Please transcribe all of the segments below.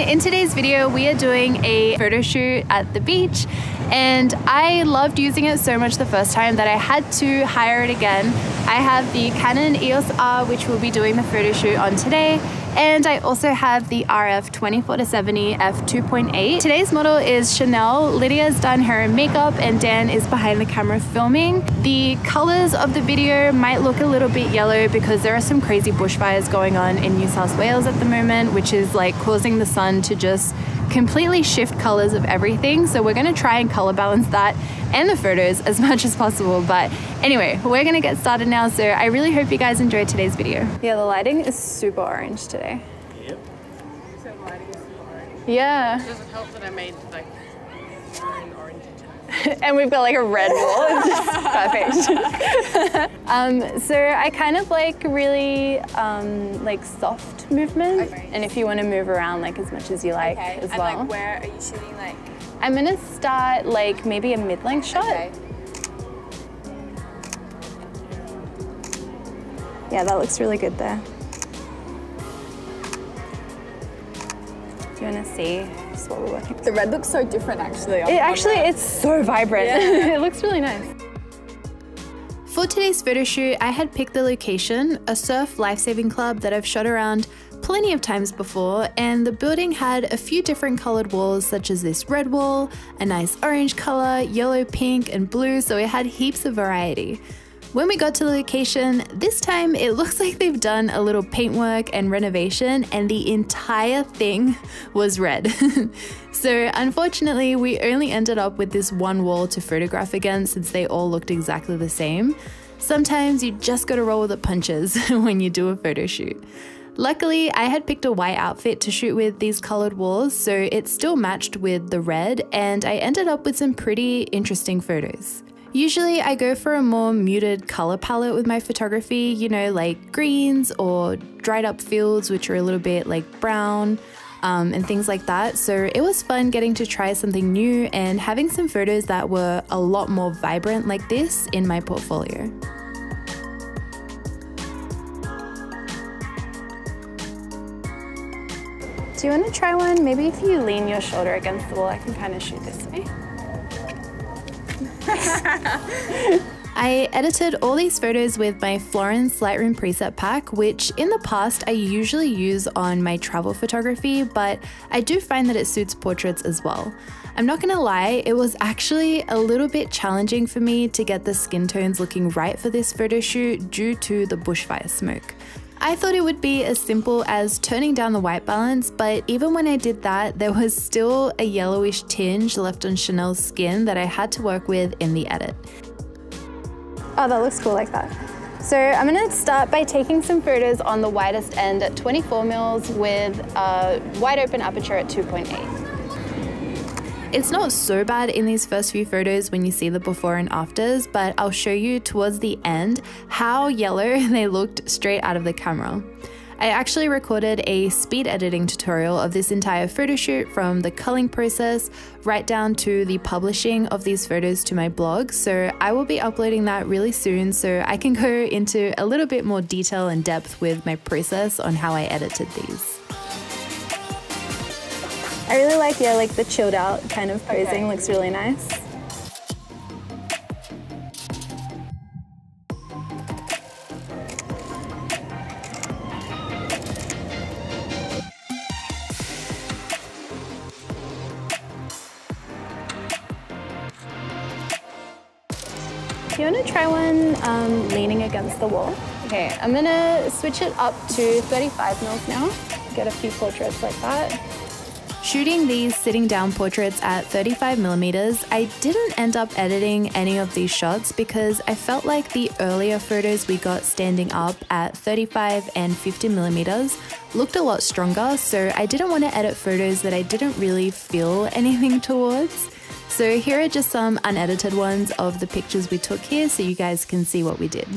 everyone, in today's video we are doing a photo shoot at the beach, and I loved using it so much the first time that I had to hire it again. I have the Canon EOS R, which we'll be doing the photo shoot on today, and I also have the RF 24-70 f2.8. Today's model is Chanel. Lydia's done her makeup and Dan is behind the camera filming. The colors of the video might look a little bit yellow because there are some crazy bushfires going on in New South Wales at the moment, which is like causing the sun to just completely shift colors of everything. So we're gonna try and color balance that and the photos as much as possible. But anyway, we're gonna get started now. So I really hope you guys enjoyed today's video. Yeah, the lighting is super orange today. Yep. You said lighting is super orange. Yeah. It doesn't help that I made like maroon orange. And we've got like a red wall. It's just perfect. So I kind of like really like soft movement, okay. And if you want to move around like as much as you like, okay. As well. And like where are you shooting like? I'm gonna start like maybe a mid-length shot. Okay. Yeah, that looks really good there. Do you want to see just what we're working with? The red looks so different actually. It's so vibrant. Yeah. It looks really nice. For today's photo shoot, I had picked the location, a surf lifesaving club that I've shot around plenty of times before, and the building had a few different colored walls, such as this red wall, a nice orange color, yellow, pink, and blue, so it had heaps of variety. When we got to the location, this time it looks like they've done a little paintwork and renovation and the entire thing was red. So unfortunately, we only ended up with this one wall to photograph again since they all looked exactly the same. Sometimes you just gotta roll with the punches when you do a photo shoot. Luckily, I had picked a white outfit to shoot with these colored walls, so it still matched with the red, and I ended up with some pretty interesting photos. Usually I go for a more muted color palette with my photography, you know, like greens or dried up fields, which are a little bit like brown and things like that. So it was fun getting to try something new and having some photos that were a lot more vibrant like this in my portfolio. Do you want to try one? Maybe if you lean your shoulder against the wall, I can kind of shoot this way. I edited all these photos with my Florence Lightroom Preset Pack, which in the past I usually use on my travel photography, but I do find that it suits portraits as well. I'm not gonna lie, it was actually a little bit challenging for me to get the skin tones looking right for this photo shoot due to the bushfire smoke. I thought it would be as simple as turning down the white balance, but even when I did that, there was still a yellowish tinge left on Chanel's skin that I had to work with in the edit. Oh, that looks cool like that. So I'm gonna start by taking some photos on the widest end at 24mm with a wide open aperture at 2.8. It's not so bad in these first few photos when you see the before and afters, but I'll show you towards the end how yellow they looked straight out of the camera. I actually recorded a speed editing tutorial of this entire photo shoot from the culling process right down to the publishing of these photos to my blog, so I will be uploading that really soon so I can go into a little bit more detail and depth with my process on how I edited these. I really like, yeah, like the chilled out kind of posing, okay. Looks really nice. Do you want to try one leaning against the wall? Okay, I'm gonna switch it up to 35mm now. Get a few portraits like that. Shooting these sitting down portraits at 35mm, I didn't end up editing any of these shots because I felt like the earlier photos we got standing up at 35 and 50mm looked a lot stronger, so I didn't want to edit photos that I didn't really feel anything towards. So here are just some unedited ones of the pictures we took here so you guys can see what we did.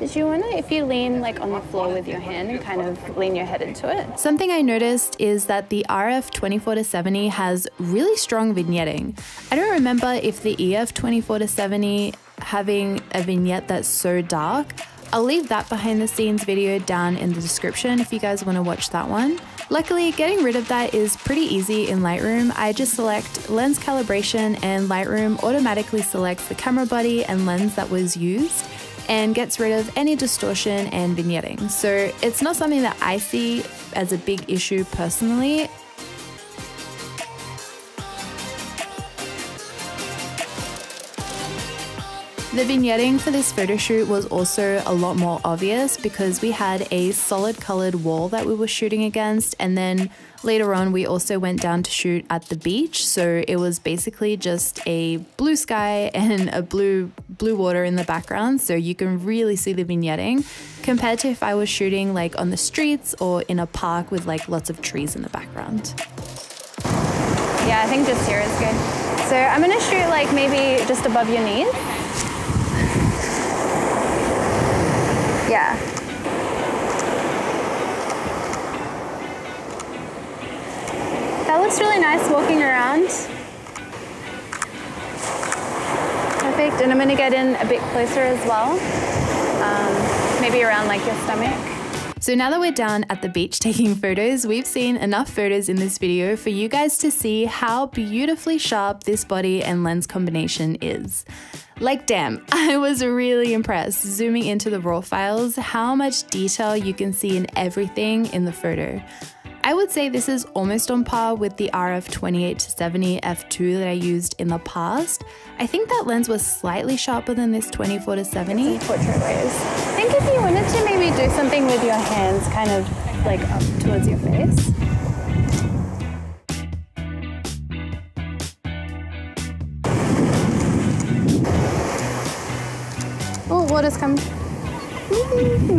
Did you wanna, if you lean like on the floor with your hand and kind of lean your head into it? Something I noticed is that the RF 24-70 has really strong vignetting. I don't remember if the EF 24-70 having a vignette that's so dark. I'll leave that behind the scenes video down in the description if you guys want to watch that one. Luckily, getting rid of that is pretty easy in Lightroom. I just select lens calibration and Lightroom automatically selects the camera body and lens that was used and gets rid of any distortion and vignetting. So it's not something that I see as a big issue personally. The vignetting for this photo shoot was also a lot more obvious because we had a solid colored wall that we were shooting against, and then later on we also went down to shoot at the beach, so it was basically just a blue sky and a blue water in the background, so you can really see the vignetting compared to if I was shooting like on the streets or in a park with like lots of trees in the background. Yeah, I think just here is good. So I'm gonna shoot like maybe just above your knees. Yeah. That looks really nice walking around. Perfect, and I'm gonna get in a bit closer as well. Maybe around like your stomach. So now that we're down at the beach taking photos, we've seen enough photos in this video for you guys to see how beautifully sharp this body and lens combination is. Like damn, I was really impressed zooming into the raw files, how much detail you can see in everything in the photo. I would say this is almost on par with the RF 28-70 f2 that I used in the past. I think that lens was slightly sharper than this 24-70. Portrait waves. I think if you wanted to maybe do something with your hands kind of like up towards your face. Oh, water's coming.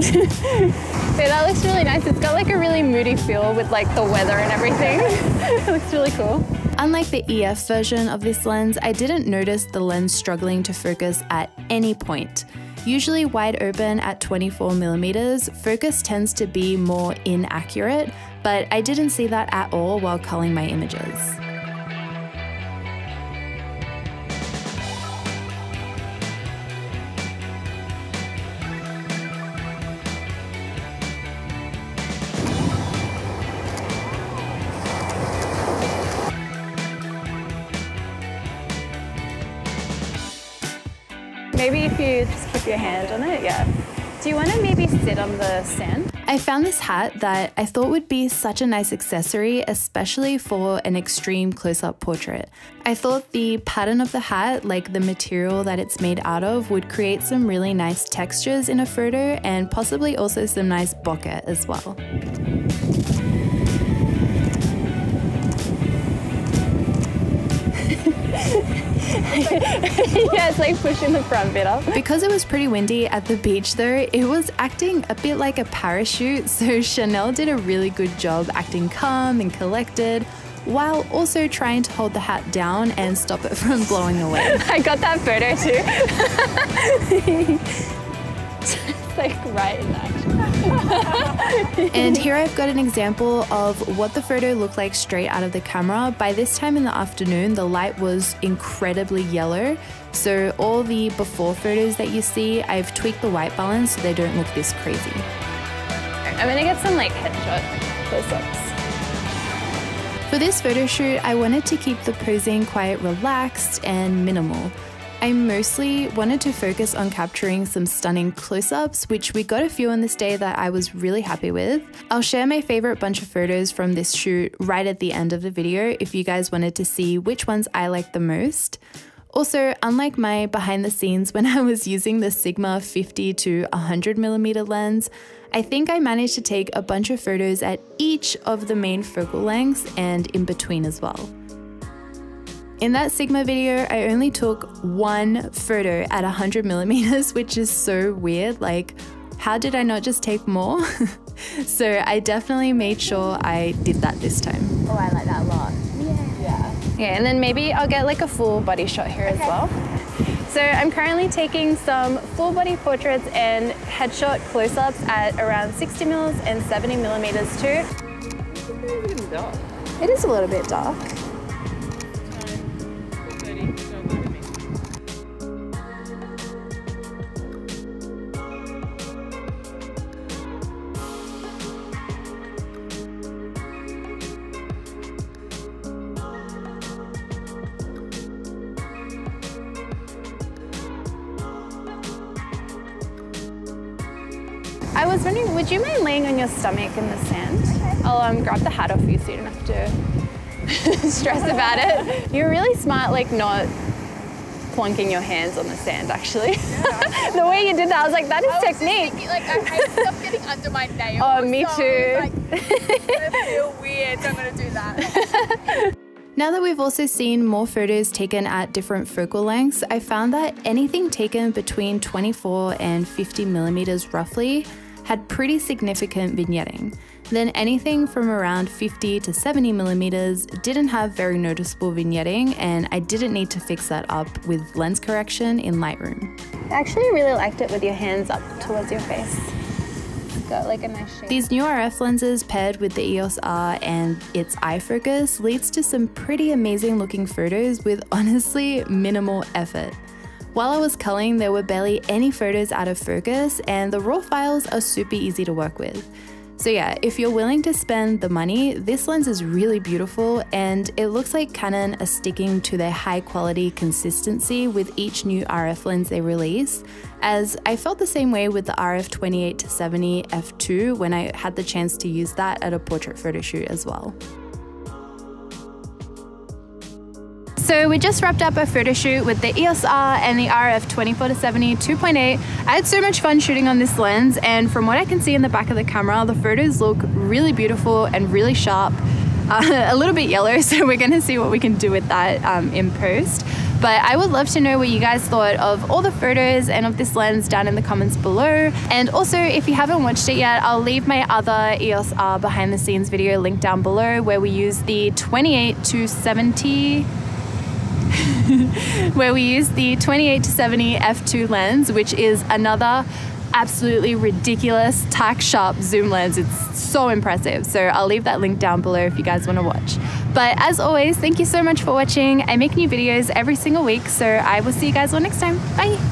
So that looks really nice. It's got like a really moody feel with like the weather and everything. It looks really cool. Unlike the EF version of this lens, I didn't notice the lens struggling to focus at any point. Usually wide open at 24mm, focus tends to be more inaccurate, but I didn't see that at all while culling my images. Maybe if you just keep your hand on it, yeah. Do you want to maybe sit on the sand? I found this hat that I thought would be such a nice accessory, especially for an extreme close-up portrait. I thought the pattern of the hat, like the material that it's made out of, would create some really nice textures in a photo and possibly also some nice bokeh as well. Yeah, it's like pushing the front bit up. Because it was pretty windy at the beach though, it was acting a bit like a parachute, so Chanel did a really good job acting calm and collected while also trying to hold the hat down and stop it from blowing away. I got that photo too. It's like right in action. And here I've got an example of what the photo looked like straight out of the camera. By this time in the afternoon, the light was incredibly yellow. So all the before photos that you see, I've tweaked the white balance so they don't look this crazy. I'm gonna get some like headshot close-ups. For this photo shoot, I wanted to keep the posing quite relaxed and minimal. I mostly wanted to focus on capturing some stunning close-ups, which we got a few on this day that I was really happy with. I'll share my favorite bunch of photos from this shoot right at the end of the video if you guys wanted to see which ones I liked the most. Also, unlike my behind the scenes when I was using the Sigma 50-100mm lens, I think I managed to take a bunch of photos at each of the main focal lengths and in between as well. In that Sigma video, I only took one photo at 100mm, which is so weird. Like, how did I not just take more? So I definitely made sure I did that this time. Oh, I like that a lot. Yeah. Yeah. Yeah, and then maybe I'll get like a full body shot here as well. So I'm currently taking some full body portraits and headshot close-ups at around 60mm and 70mm too. It is a little bit dark. I was wondering, would you mind laying on your stomach in the sand? Okay. I'll grab the hat off you so you don't have to stress about it. You're really smart, like not plonking your hands on the sand, actually. Yeah, the way you did that, I was like, that is technique. Thinking, like, I hate stuff getting under my nails. Oh, me too. It's like, I feel weird, so I'm going to do that. Now that we've also seen more photos taken at different focal lengths, I found that anything taken between 24 and 50mm roughly had pretty significant vignetting. Then anything from around 50 to 70mm didn't have very noticeable vignetting, and I didn't need to fix that up with lens correction in Lightroom. I actually really liked it with your hands up towards your face. Got like a nice shape. These new RF lenses paired with the EOS R and its eye focus leads to some pretty amazing looking photos with honestly minimal effort. While I was culling, there were barely any photos out of focus, and the raw files are super easy to work with. So yeah, if you're willing to spend the money, this lens is really beautiful, and it looks like Canon are sticking to their high quality consistency with each new RF lens they release, as I felt the same way with the RF 28-70 f2 when I had the chance to use that at a portrait photo shoot as well. So we just wrapped up a photo shoot with the EOS R and the RF 24-70 2.8. I had so much fun shooting on this lens, and from what I can see in the back of the camera, the photos look really beautiful and really sharp. A little bit yellow, so we're gonna see what we can do with that in post. But I would love to know what you guys thought of all the photos and of this lens down in the comments below. And also, if you haven't watched it yet, I'll leave my other EOS R behind the scenes video linked down below, where we use the 28-70 f2 lens, which is another absolutely ridiculous tack sharp zoom lens. It's so impressive, so I'll leave that link down below if you guys want to watch. But as always, thank you so much for watching. I make new videos every single week, so I will see you guys all next time. Bye.